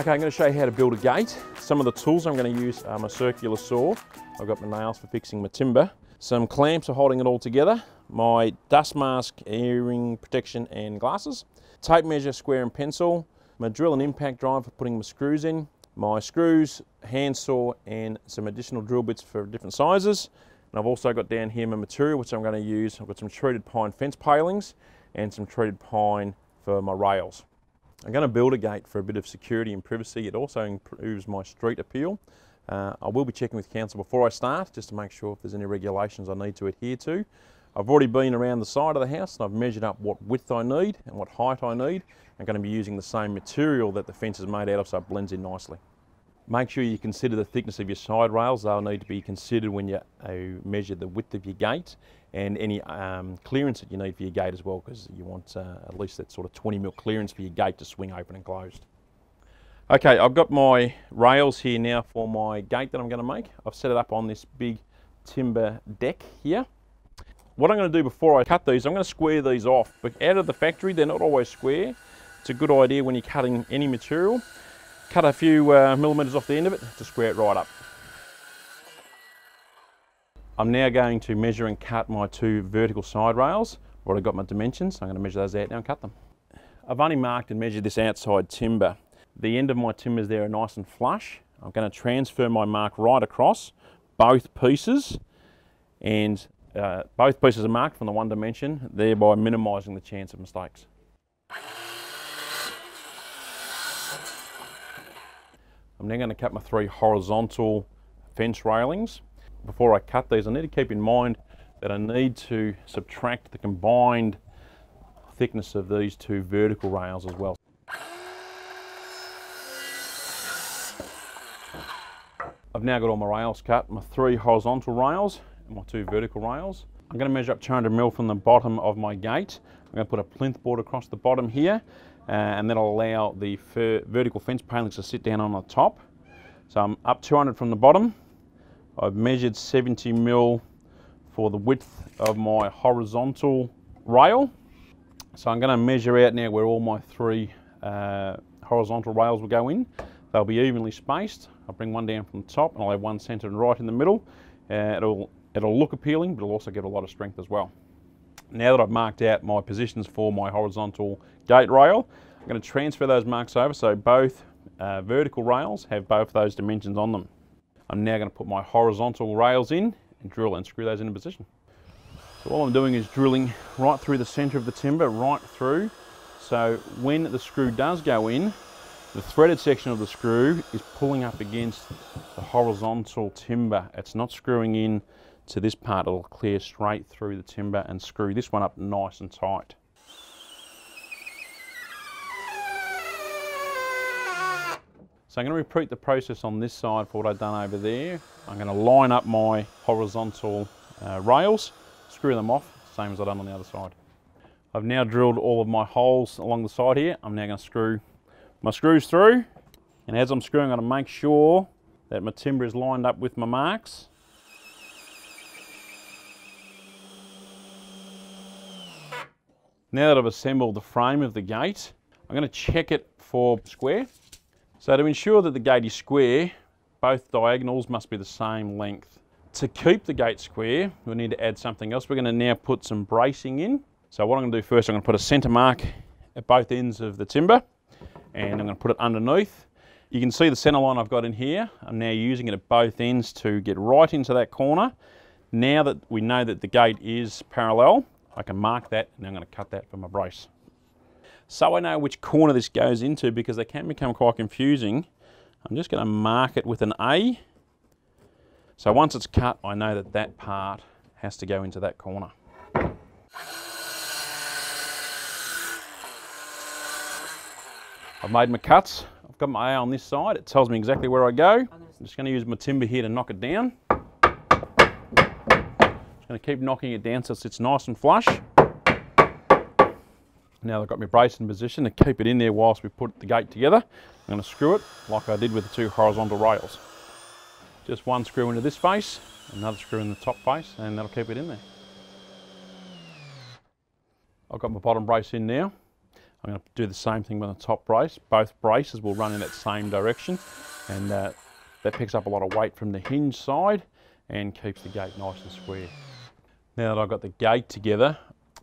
Okay, I'm going to show you how to build a gate. Some of the tools I'm going to use are my circular saw. I've got my nails for fixing my timber. Some clamps are holding it all together. My dust mask, earring protection and glasses. Tape measure, square and pencil. My drill and impact drive for putting my screws in. My screws, handsaw and some additional drill bits for different sizes. And I've also got down here my material which I'm going to use. I've got some treated pine fence palings and some treated pine for my rails. I'm going to build a gate for a bit of security and privacy. It also improves my street appeal. I will be checking with council before I start just to make sure if there's any regulations I need to adhere to. I've already been around the side of the house and I've measured up what width I need and what height I need. I'm going to be using the same material that the fence is made out of so it blends in nicely. Make sure you consider the thickness of your side rails. They'll need to be considered when you measure the width of your gate and any clearance that you need for your gate as well, because you want at least that sort of 20mm clearance for your gate to swing open and closed. Okay, I've got my rails here now for my gate that I'm going to make. I've set it up on this big timber deck here. What I'm going to do before I cut these, I'm going to square these off. But out of the factory, they're not always square. It's a good idea when you're cutting any material. Cut a few millimetres off the end of it to square it right up. I'm now going to measure and cut my two vertical side rails. I've already got my dimensions, so I'm going to measure those out now and cut them. I've only marked and measured this outside timber. The end of my timbers there are nice and flush. I'm going to transfer my mark right across both pieces, and both pieces are marked from the one dimension, thereby minimising the chance of mistakes. I'm now going to cut my three horizontal fence railings. Before I cut these, I need to keep in mind that I need to subtract the combined thickness of these two vertical rails as well. I've now got all my rails cut, my three horizontal rails and my two vertical rails. I'm going to measure up 200mm from the bottom of my gate. I'm going to put a plinth board across the bottom here. And then I'll allow the vertical fence palings to sit down on the top. So I'm up 200 from the bottom. I've measured 70mm for the width of my horizontal rail. So I'm going to measure out now where all my three horizontal rails will go in. They'll be evenly spaced. I'll bring one down from the top and I'll have one centred right in the middle. It'll look appealing, but it'll also give a lot of strength as well. Now that I've marked out my positions for my horizontal gate rail, I'm going to transfer those marks over so both vertical rails have both those dimensions on them. I'm now going to put my horizontal rails in and drill and screw those into position. So all I'm doing is drilling right through the centre of the timber, right through, so when the screw does go in, the threaded section of the screw is pulling up against the horizontal timber. It's not screwing in to this part, it'll clear straight through the timber and screw this one up nice and tight. So I'm going to repeat the process on this side for what I've done over there. I'm going to line up my horizontal rails, screw them off, same as I've done on the other side. I've now drilled all of my holes along the side here. I'm now going to screw my screws through, and as I'm screwing, I'm going to make sure that my timber is lined up with my marks. Now that I've assembled the frame of the gate, I'm going to check it for square. So to ensure that the gate is square, both diagonals must be the same length. To keep the gate square, we need to add something else. We're going to now put some bracing in. So what I'm going to do first, I'm going to put a centre mark at both ends of the timber, and I'm going to put it underneath. You can see the centre line I've got in here. I'm now using it at both ends to get right into that corner. Now that we know that the gate is parallel, I can mark that, and I'm going to cut that for my brace. So I know which corner this goes into because they can become quite confusing. I'm just going to mark it with an A. So once it's cut, I know that that part has to go into that corner. I've made my cuts. I've got my A on this side. It tells me exactly where I go. I'm just going to use my timber here to knock it down. I'm going to keep knocking it down so it sits nice and flush. Now I've got my brace in position to keep it in there whilst we put the gate together. I'm going to screw it like I did with the two horizontal rails. Just one screw into this face, another screw in the top face, and that'll keep it in there. I've got my bottom brace in now. I'm going to do the same thing with the top brace. Both braces will run in that same direction, and that picks up a lot of weight from the hinge side and keeps the gate nice and square. Now that I've got the gate together,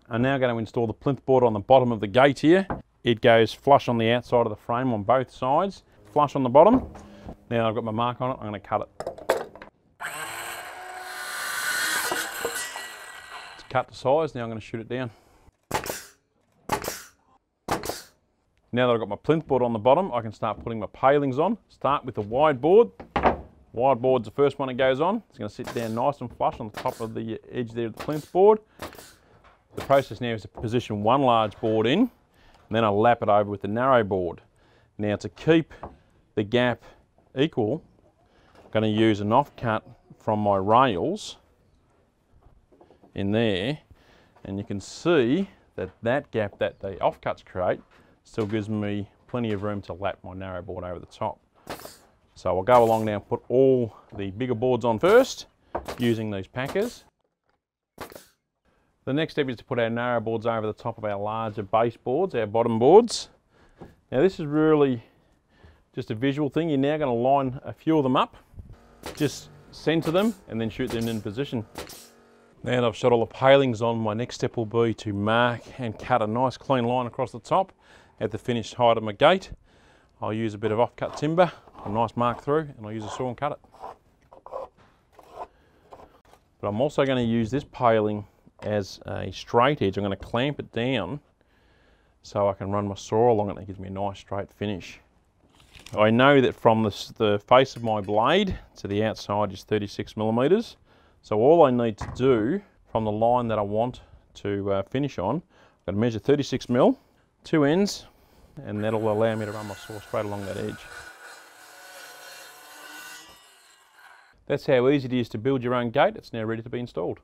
I'm now going to install the plinth board on the bottom of the gate here. It goes flush on the outside of the frame on both sides, flush on the bottom. Now that I've got my mark on it, I'm going to cut it. It's cut to size, now I'm going to shoot it down. Now that I've got my plinth board on the bottom, I can start putting my palings on. Start with the wide board. Wide board's the first one that goes on. It's going to sit down nice and flush on the top of the edge there of the plinth board. The process now is to position one large board in, and then I lap it over with the narrow board. Now to keep the gap equal, I'm going to use an offcut from my rails in there, and you can see that that gap that the offcuts create still gives me plenty of room to lap my narrow board over the top. So I'll go along now and put all the bigger boards on first, using these packers. The next step is to put our narrow boards over the top of our larger base boards, our bottom boards. Now this is really just a visual thing. You're now going to line a few of them up, just centre them and then shoot them in position. Now that I've shot all the palings on, my next step will be to mark and cut a nice clean line across the top. At the finished height of my gate, I'll use a bit of offcut timber, a nice mark through, and I'll use a saw and cut it. But I'm also going to use this paling as a straight edge. I'm going to clamp it down so I can run my saw along it, and it gives me a nice straight finish. I know that from the face of my blade to the outside is 36 mm, so all I need to do from the line that I want to finish on, I'm going to measure 36 mm, two ends, and that'll allow me to run my saw straight along that edge. That's how easy it is to build your own gate. It's now ready to be installed.